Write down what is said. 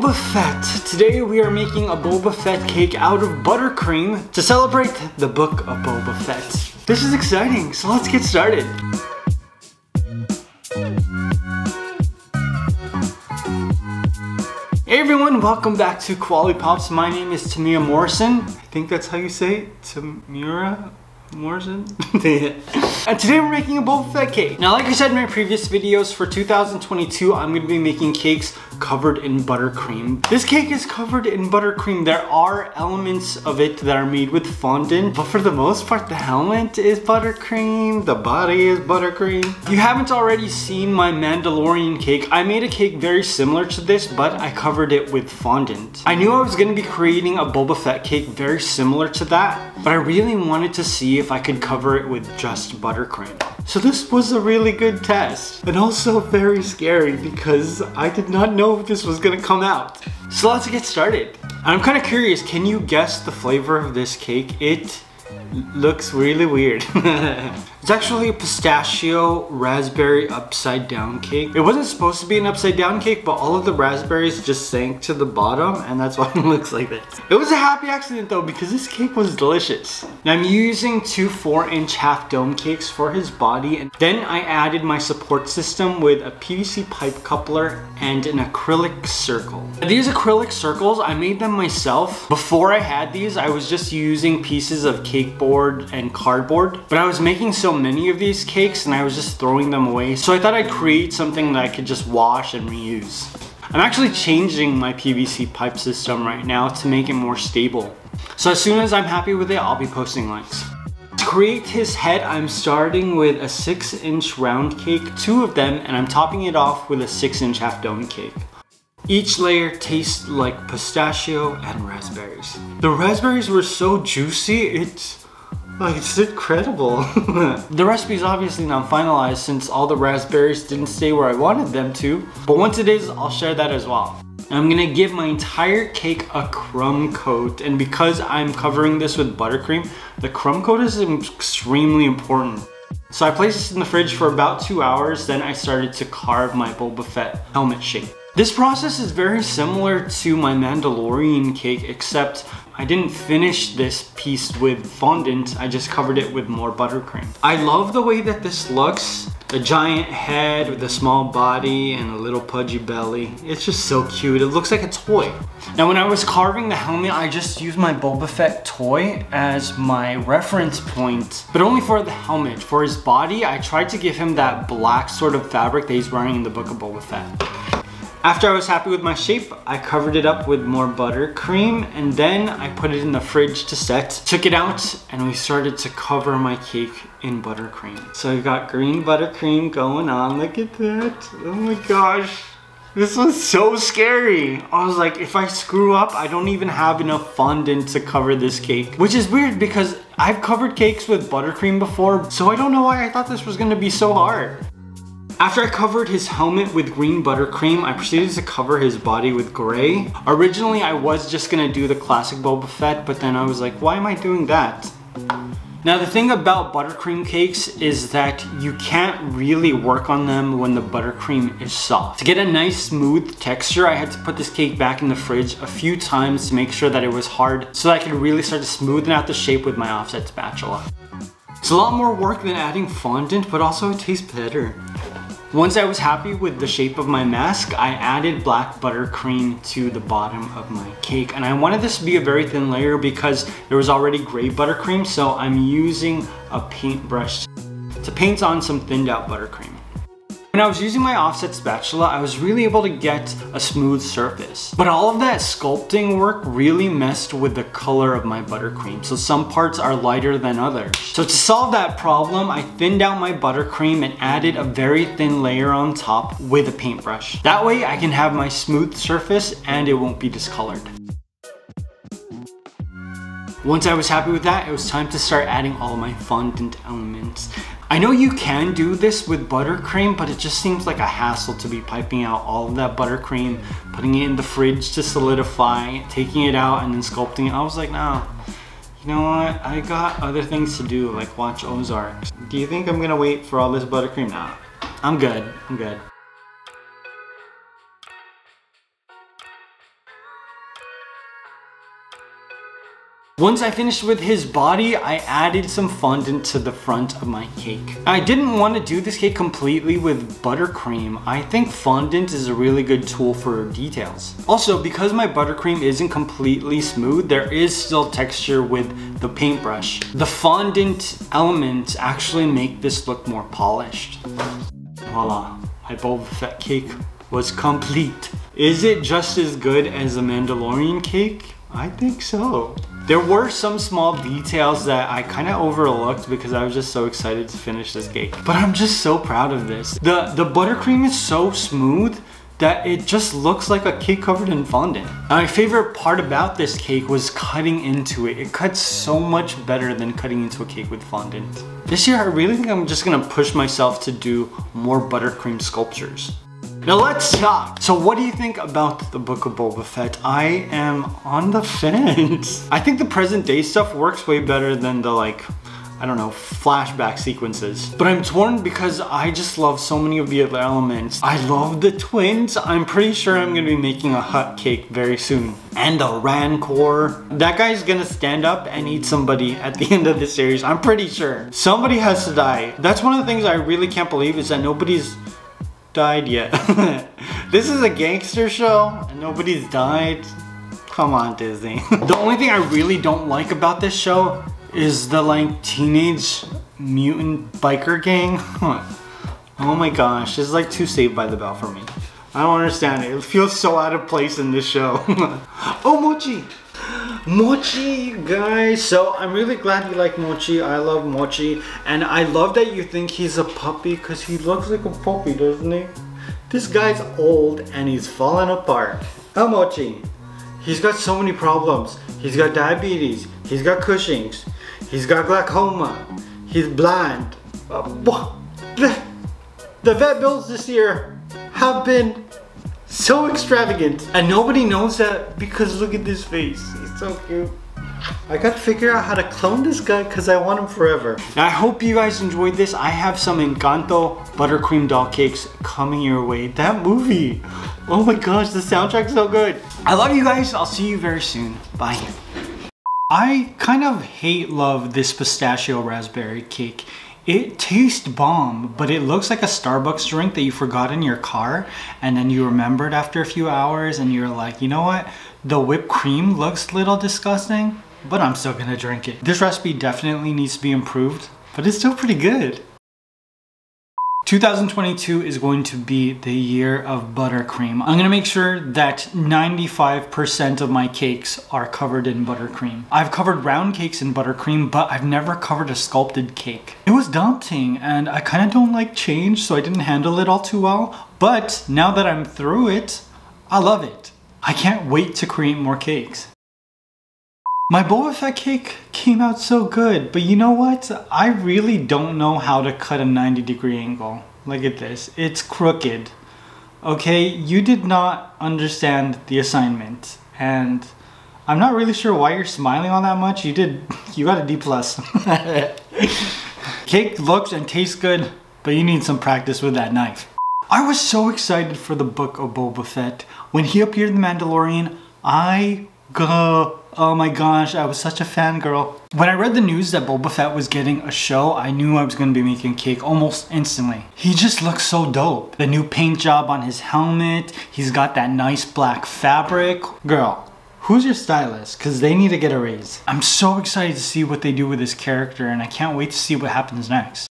Boba Fett. Today we are making a Boba Fett cake out of buttercream to celebrate the Book of Boba Fett. This is exciting, so let's get started. Hey everyone, welcome back to Koalipops. My name is Tamia Morrison. I think that's how you say it, Tamira? Morrison? And today we're making a Boba Fett cake. Now, like I said in my previous videos, for 2022, I'm gonna be making cakes covered in buttercream. This cake is covered in buttercream. There are elements of it that are made with fondant, but for the most part, the helmet is buttercream, the body is buttercream. If you haven't already seen my Mandalorian cake, I made a cake very similar to this, but I covered it with fondant. I knew I was gonna be creating a Boba Fett cake very similar to that, but I really wanted to see if I could cover it with just buttercream. So this was a really good test, and also very scary because I did not know if this was gonna come out. So let's get started. I'm kind of curious, can you guess the flavor of this cake? It looks really weird. It's actually a pistachio raspberry upside down cake. It wasn't supposed to be an upside down cake, but all of the raspberries just sank to the bottom, and that's why it looks like this. It was a happy accident though, because this cake was delicious. Now I'm using two 4-inch half dome cakes for his body, and then I added my support system with a PVC pipe coupler and an acrylic circle. Now, these acrylic circles, I made them myself. Before I had these, I was just using pieces of cake board and cardboard, but I was making so many of these cakes and I was just throwing them away, so I thought I'd create something that I could just wash and reuse. I'm actually changing my PVC pipe system right now to make it more stable, so as soon as I'm happy with it, I'll be posting links. To create his head, I'm starting with a 6-inch round cake, 2 of them, and I'm topping it off with a 6-inch half dome cake. Each layer tastes like pistachio and raspberries. The raspberries were so juicy, it's incredible. The recipe's obviously not finalized since all the raspberries didn't stay where I wanted them to, but once it is, I'll share that as well. I'm gonna give my entire cake a crumb coat, and because I'm covering this with buttercream, the crumb coat is extremely important. So I placed this in the fridge for about 2 hours, then I started to carve my Boba Fett helmet shape. This process is very similar to my Mandalorian cake, except I didn't finish this piece with fondant, I just covered it with more buttercream. I love the way that this looks. The giant head with a small body and a little pudgy belly. It's just so cute. It looks like a toy. Now when I was carving the helmet, I just used my Boba Fett toy as my reference point, but only for the helmet. For his body, I tried to give him that black sort of fabric that he's wearing in the Book of Boba Fett. After I was happy with my shape, I covered it up with more buttercream, and then I put it in the fridge to set. Took it out, and we started to cover my cake in buttercream. So we got green buttercream going on. Look at that. Oh my gosh. This was so scary. I was like, if I screw up, I don't even have enough fondant to cover this cake. Which is weird because I've covered cakes with buttercream before, so I don't know why I thought this was gonna be so hard. After I covered his helmet with green buttercream, I proceeded to cover his body with gray. Originally, I was just gonna do the classic Boba Fett, but then I was like, why am I doing that? Now, the thing about buttercream cakes is that you can't really work on them when the buttercream is soft. To get a nice smooth texture, I had to put this cake back in the fridge a few times to make sure that it was hard so that I could really start to smoothen out the shape with my offset spatula. It's a lot more work than adding fondant, but also it tastes better. Once I was happy with the shape of my mask, I added black buttercream to the bottom of my cake. And I wanted this to be a very thin layer because there was already gray buttercream, so I'm using a paintbrush to paint on some thinned out buttercream. When I was using my offset spatula, I was really able to get a smooth surface. But all of that sculpting work really messed with the color of my buttercream, so some parts are lighter than others. So to solve that problem, I thinned out my buttercream and added a very thin layer on top with a paintbrush. That way I can have my smooth surface and it won't be discolored. Once I was happy with that, it was time to start adding all my fondant elements. I know you can do this with buttercream, but it just seems like a hassle to be piping out all of that buttercream, putting it in the fridge to solidify, taking it out and then sculpting it. I was like, nah, you know what? I got other things to do, like watch Ozark. Do you think I'm gonna wait for all this buttercream? Nah, I'm good, I'm good. Once I finished with his body, I added some fondant to the front of my cake. I didn't want to do this cake completely with buttercream. I think fondant is a really good tool for details. Also, because my buttercream isn't completely smooth, there is still texture with the paintbrush. The fondant elements actually make this look more polished. Voila, my Boba Fett cake was complete. Is it just as good as the Mandalorian cake? I think so. There were some small details that I kind of overlooked because I was just so excited to finish this cake. But I'm just so proud of this. The buttercream is so smooth that it just looks like a cake covered in fondant. My favorite part about this cake was cutting into it. It cuts so much better than cutting into a cake with fondant. This year, I really think I'm just gonna push myself to do more buttercream sculptures. Now let's talk. So what do you think about the Book of Boba Fett? I am on the fence. I think the present day stuff works way better than the, like, I don't know, flashback sequences. But I'm torn because I just love so many of the other elements. I love the twins. I'm pretty sure I'm gonna be making a hut cake very soon. And the Rancor. That guy's gonna stand up and eat somebody at the end of the series. I'm pretty sure. Somebody has to die. That's one of the things I really can't believe is that nobody's died yet. This is a gangster show and nobody's died. Come on, Disney. The only thing I really don't like about this show is the, like, teenage mutant biker gang. Oh my gosh, it's like too Saved by the Bell for me. I don't understand it. It feels so out of place in this show. Oh, Mochi! Mochi, guys. So I'm really glad you like Mochi. I love Mochi. And I love that you think he's a puppy because he looks like a puppy, doesn't he? This guy's old and he's falling apart. Oh, Mochi. He's got so many problems. He's got diabetes. He's got Cushing's. He's got glaucoma. He's blind. The vet bills this year have been so extravagant. And nobody knows that because look at this face. He's so cute. I gotta figure out how to clone this guy because I want him forever. Now, I hope you guys enjoyed this. I have some Encanto buttercream doll cakes coming your way. That movie. Oh my gosh, the soundtrack's so good. I love you guys. I'll see you very soon. Bye. I kind of love this pistachio raspberry cake. It tastes bomb, but it looks like a Starbucks drink that you forgot in your car and then you remembered after a few hours and you're like, you know what? The whipped cream looks a little disgusting, but I'm still gonna drink it. This recipe definitely needs to be improved, but it's still pretty good. 2022 is going to be the year of buttercream. I'm gonna make sure that 95% of my cakes are covered in buttercream. I've covered round cakes in buttercream, but I've never covered a sculpted cake. It was daunting and I kind of don't like change, so I didn't handle it all too well. But now that I'm through it, I love it. I can't wait to create more cakes. My Boba Fett cake came out so good, but you know what? I really don't know how to cut a 90-degree angle. Look at this, it's crooked. Okay, you did not understand the assignment, and I'm not really sure why you're smiling all that much. You got a D+. Cake looks and tastes good, but you need some practice with that knife. I was so excited for the Book of Boba Fett. When he appeared in The Mandalorian, oh my gosh, I was such a fangirl. When I read the news that Boba Fett was getting a show, I knew I was gonna be making cake almost instantly. He just looks so dope. The new paint job on his helmet, he's got that nice black fabric. Girl, who's your stylist? Because they need to get a raise. I'm so excited to see what they do with this character and I can't wait to see what happens next.